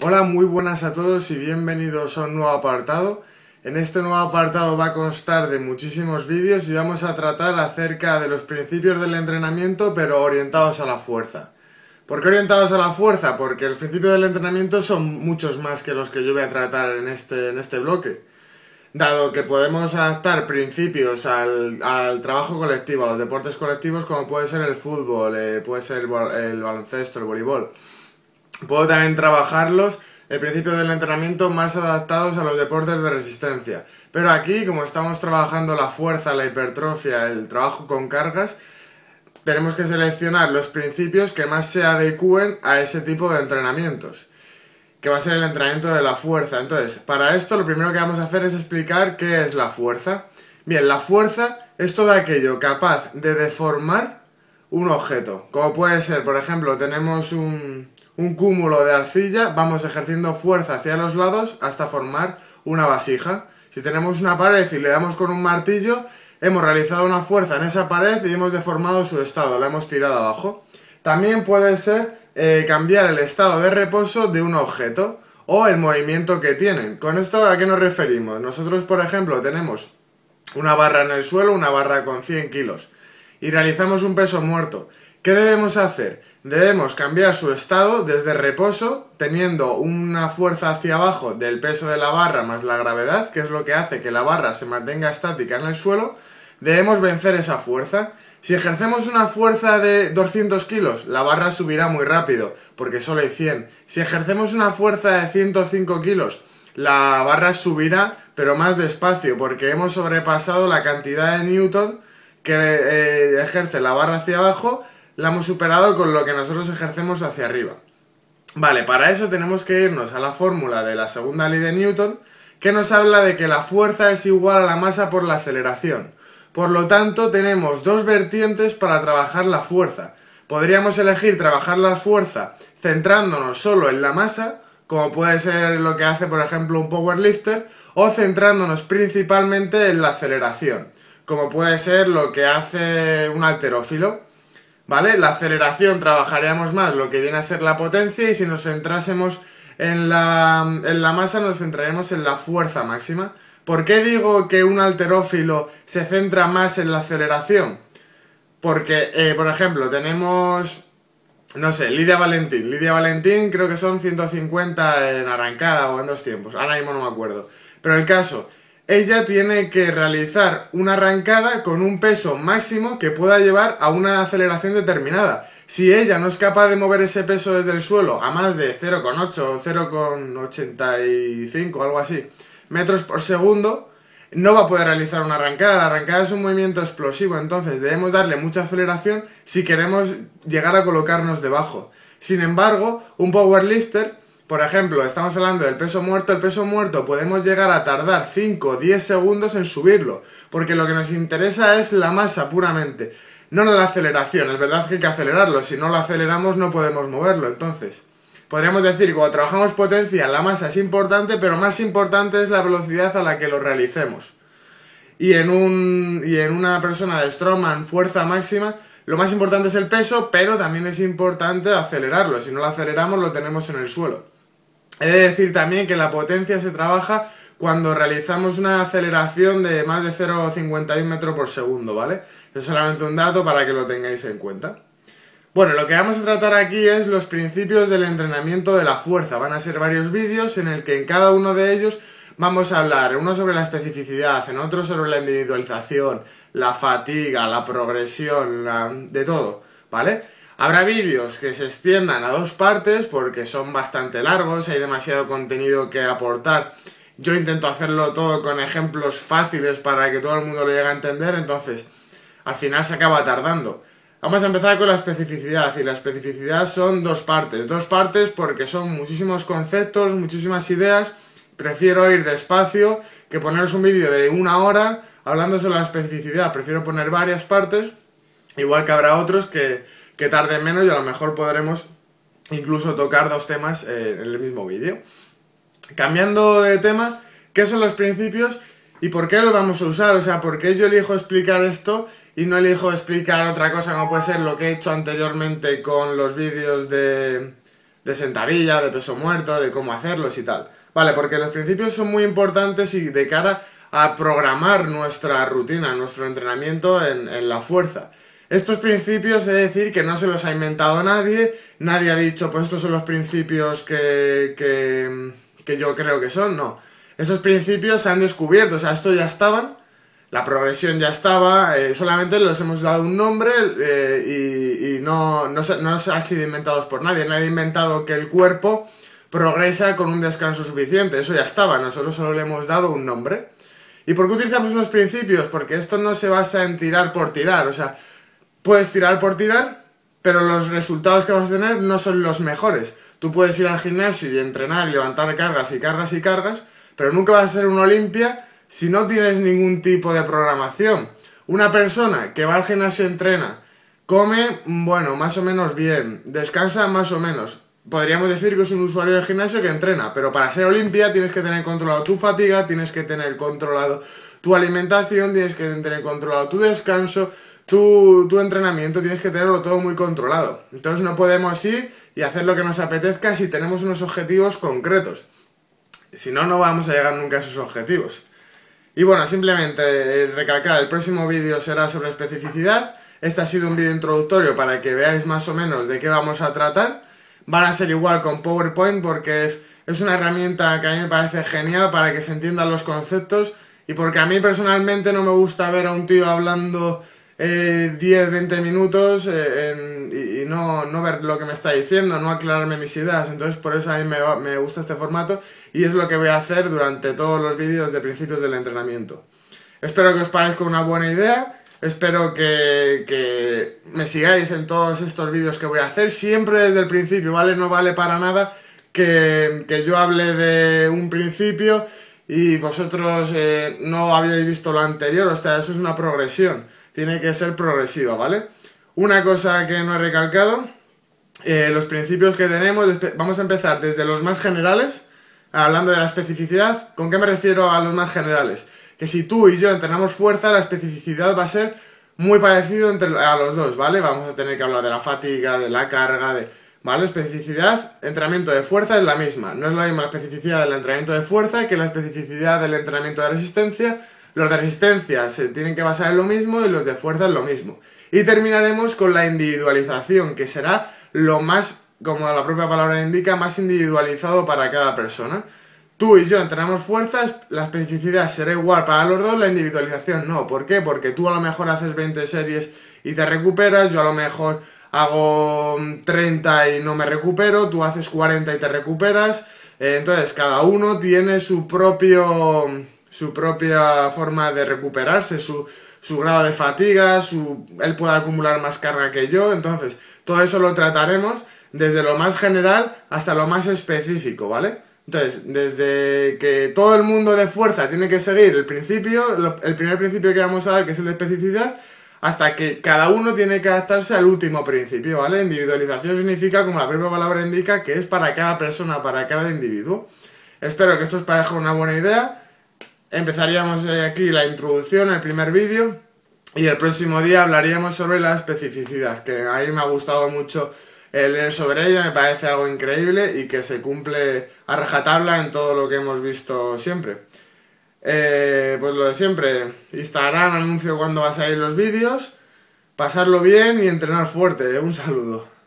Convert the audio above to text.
Hola, muy buenas a todos y bienvenidos a un nuevo apartado. En este nuevo apartado va a constar de muchísimos vídeos y vamos a tratar acerca de los principios del entrenamiento, pero orientados a la fuerza. ¿Por qué orientados a la fuerza? Porque los principios del entrenamiento son muchos más que los que yo voy a tratar en este bloque. Dado que podemos adaptar principios al trabajo colectivo, a los deportes colectivos, como puede ser el fútbol, puede ser el baloncesto, el voleibol. Puedo también trabajarlos, el principio del entrenamiento, más adaptados a los deportes de resistencia. Pero aquí, como estamos trabajando la fuerza, la hipertrofia, el trabajo con cargas, tenemos que seleccionar los principios que más se adecúen a ese tipo de entrenamientos, que va a ser el entrenamiento de la fuerza. Entonces, para esto lo primero que vamos a hacer es explicar qué es la fuerza. Bien, la fuerza es todo aquello capaz de deformar un objeto. Como puede ser, por ejemplo, tenemos un cúmulo de arcilla, vamos ejerciendo fuerza hacia los lados hasta formar una vasija. Si tenemos una pared y le damos con un martillo, hemos realizado una fuerza en esa pared y hemos deformado su estado, la hemos tirado abajo. También puede ser cambiar el estado de reposo de un objeto o el movimiento que tienen. ¿Con esto a qué nos referimos? Nosotros, por ejemplo, tenemos una barra en el suelo, una barra con 100 kilos, y realizamos un peso muerto. ¿Qué debemos hacer? Debemos cambiar su estado desde reposo, teniendo una fuerza hacia abajo del peso de la barra más la gravedad, que es lo que hace que la barra se mantenga estática en el suelo. Debemos vencer esa fuerza. Si ejercemos una fuerza de 200 kilos, la barra subirá muy rápido, porque solo hay 100. Si ejercemos una fuerza de 105 kilos, la barra subirá, pero más despacio, porque hemos sobrepasado la cantidad de newton que ejerce la barra hacia abajo. La hemos superado con lo que nosotros ejercemos hacia arriba. Vale, para eso tenemos que irnos a la fórmula de la segunda ley de Newton, que nos habla de que la fuerza es igual a la masa por la aceleración. Por lo tanto, tenemos dos vertientes para trabajar la fuerza. Podríamos elegir trabajar la fuerza centrándonos solo en la masa, como puede ser lo que hace, por ejemplo, un powerlifter, o centrándonos principalmente en la aceleración, como puede ser lo que hace un halterófilo. ¿Vale? La aceleración trabajaríamos más lo que viene a ser la potencia, y si nos centrásemos en la masa nos centraríamos en la fuerza máxima. ¿Por qué digo que un halterófilo se centra más en la aceleración? Porque, por ejemplo, tenemos, no sé, Lidia Valentín. Lidia Valentín creo que son 150 en arrancada o en dos tiempos, ahora mismo no me acuerdo. Pero el caso, ella tiene que realizar una arrancada con un peso máximo que pueda llevar a una aceleración determinada. Si ella no es capaz de mover ese peso desde el suelo a más de 0,8 o 0,85, algo así, metros por segundo, no va a poder realizar una arrancada. La arrancada es un movimiento explosivo, entonces debemos darle mucha aceleración si queremos llegar a colocarnos debajo. Sin embargo, un powerlifter, por ejemplo, estamos hablando del peso muerto. El peso muerto podemos llegar a tardar 5 o 10 segundos en subirlo, porque lo que nos interesa es la masa puramente, no la aceleración. Es verdad que hay que acelerarlo, si no lo aceleramos no podemos moverlo. Entonces, podríamos decir que cuando trabajamos potencia la masa es importante, pero más importante es la velocidad a la que lo realicemos. Y en una persona de Strongman, fuerza máxima, lo más importante es el peso, pero también es importante acelerarlo. Si no lo aceleramos lo tenemos en el suelo. He de decir también que la potencia se trabaja cuando realizamos una aceleración de más de 0,51 metros por segundo, ¿vale? Es solamente un dato para que lo tengáis en cuenta. Bueno, lo que vamos a tratar aquí es los principios del entrenamiento de la fuerza. Van a ser varios vídeos en el que en cada uno de ellos vamos a hablar, en uno sobre la especificidad, en otro sobre la individualización, la fatiga, la progresión, de todo, ¿vale? Habrá vídeos que se extiendan a dos partes porque son bastante largos, hay demasiado contenido que aportar. Yo intento hacerlo todo con ejemplos fáciles para que todo el mundo lo llegue a entender, entonces al final se acaba tardando. Vamos a empezar con la especificidad, y la especificidad son dos partes porque son muchísimos conceptos, muchísimas ideas. Prefiero ir despacio que poneros un vídeo de una hora hablando sobre la especificidad, prefiero poner varias partes, igual que habrá otros que tarde menos y a lo mejor podremos incluso tocar dos temas en el mismo vídeo. Cambiando de tema, ¿qué son los principios y por qué los vamos a usar? O sea, ¿por qué yo elijo explicar esto y no elijo explicar otra cosa, como puede ser lo que he hecho anteriormente con los vídeos de de sentadilla, de peso muerto, de cómo hacerlos y tal. Vale, porque los principios son muy importantes y de cara a programar nuestra rutina, nuestro entrenamiento en la fuerza. Estos principios, he de decir, que no se los ha inventado nadie, nadie ha dicho, pues estos son los principios que yo creo que son, no. Esos principios se han descubierto, o sea, estos ya estaban, la progresión ya estaba, solamente les hemos dado un nombre y no han sido inventados por nadie. Nadie ha inventado que el cuerpo progresa con un descanso suficiente, eso ya estaba, nosotros solo le hemos dado un nombre. ¿Y por qué utilizamos unos principios? Porque esto no se basa en tirar por tirar, o sea, puedes tirar por tirar, pero los resultados que vas a tener no son los mejores. Tú puedes ir al gimnasio y entrenar y levantar cargas y cargas y cargas, pero nunca vas a ser un Olimpia si no tienes ningún tipo de programación. Una persona que va al gimnasio, entrena, come, bueno, más o menos bien, descansa más o menos. Podríamos decir que es un usuario de gimnasio que entrena, pero para ser Olimpia tienes que tener controlado tu fatiga, tienes que tener controlado tu alimentación, tienes que tener controlado tu descanso, tu entrenamiento, tienes que tenerlo todo muy controlado. Entonces no podemos ir y hacer lo que nos apetezca si tenemos unos objetivos concretos. Si no, no vamos a llegar nunca a esos objetivos. Y bueno, simplemente recalcar, el próximo vídeo será sobre especificidad. Este ha sido un vídeo introductorio para que veáis más o menos de qué vamos a tratar. Van a ser igual con PowerPoint porque es una herramienta que a mí me parece genial para que se entiendan los conceptos y porque a mí personalmente no me gusta ver a un tío hablando 10-20 minutos y no ver lo que me está diciendo, no aclararme mis ideas. Entonces por eso a mí me gusta este formato y es lo que voy a hacer durante todos los vídeos de principios del entrenamiento. Espero que os parezca una buena idea, espero que me sigáis en todos estos vídeos que voy a hacer, siempre desde el principio, ¿vale? No vale para nada que yo hable de un principio y vosotros no habíais visto lo anterior, o sea, eso es una progresión. Tiene que ser progresiva, ¿vale? Una cosa que no he recalcado, los principios que tenemos, vamos a empezar desde los más generales, hablando de la especificidad. ¿Con qué me refiero a los más generales? Que si tú y yo entrenamos fuerza, la especificidad va a ser muy parecida a los dos, ¿vale? Vamos a tener que hablar de la fatiga, de la carga, ¿vale? Especificidad, entrenamiento de fuerza es la misma. No es la misma la especificidad del entrenamiento de fuerza que la especificidad del entrenamiento de resistencia. Los de resistencia se tienen que basar en lo mismo y los de fuerza en lo mismo. Y terminaremos con la individualización, que será lo más, como la propia palabra indica, más individualizado para cada persona. Tú y yo entrenamos fuerzas, la especificidad será igual para los dos, la individualización no. ¿Por qué? Porque tú a lo mejor haces 20 series y te recuperas, yo a lo mejor hago 30 y no me recupero, tú haces 40 y te recuperas. Entonces cada uno tiene su propia forma de recuperarse, su grado de fatiga, él puede acumular más carga que yo. Entonces todo eso lo trataremos desde lo más general hasta lo más específico, ¿vale? Entonces, desde que todo el mundo de fuerza tiene que seguir el principio, el primer principio que vamos a dar, que es el de especificidad, hasta que cada uno tiene que adaptarse al último principio, ¿vale? Individualización significa, como la propia palabra indica, que es para cada persona, para cada individuo. Espero que esto os parezca una buena idea. Empezaríamos aquí la introducción, el primer vídeo, y el próximo día hablaríamos sobre la especificidad, que a mí me ha gustado mucho leer sobre ella, me parece algo increíble y que se cumple a rajatabla en todo lo que hemos visto siempre. Pues lo de siempre, Instagram, anuncio cuándo va a salir los vídeos, pasarlo bien y entrenar fuerte. Un saludo.